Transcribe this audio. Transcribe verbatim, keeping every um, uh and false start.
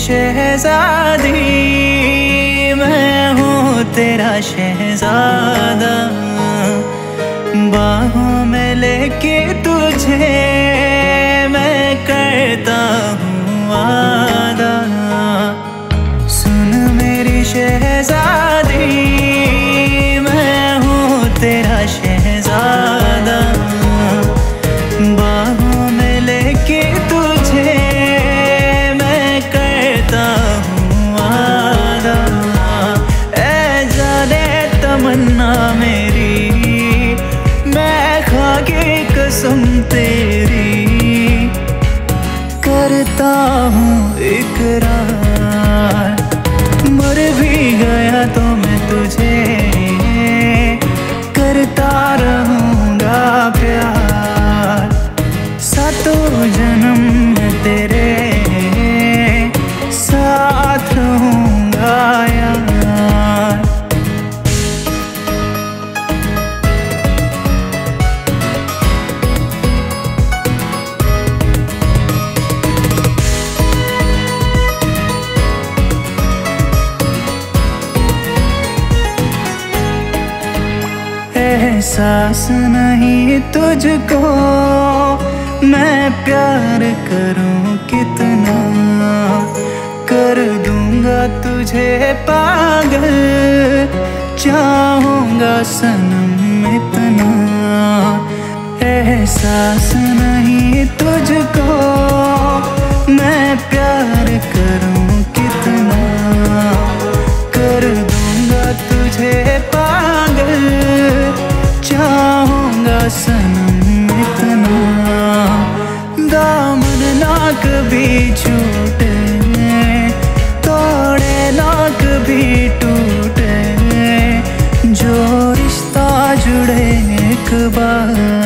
शहजादी, मैं हूँ तेरा शहजादा। बाहों में लेके तुझे मैं करता हूँ वादा। सुन मेरी शहजादी, मैं हूँ तेरा शहजादा। कसम तेरी करता हूँ इकरार, मर भी गया तो मैं तुझे करता रहूँगा प्यार। सातों जन्म में तेरे साथ रहूँगा यार। एहसास नहीं तुझको मैं प्यार करूं कितना, कर दूंगा तुझे पागल, चाहूंगा सनम इतना। एहसास नहीं तुझको मैं प्यार करूं कितना, कर दूंगा तुझे पागल, चाहूंगा सनम इतना। दामन ना कभी छूटे, तोड़े ना कभी टूटे, जो रिश्ता जुड़े एक बार।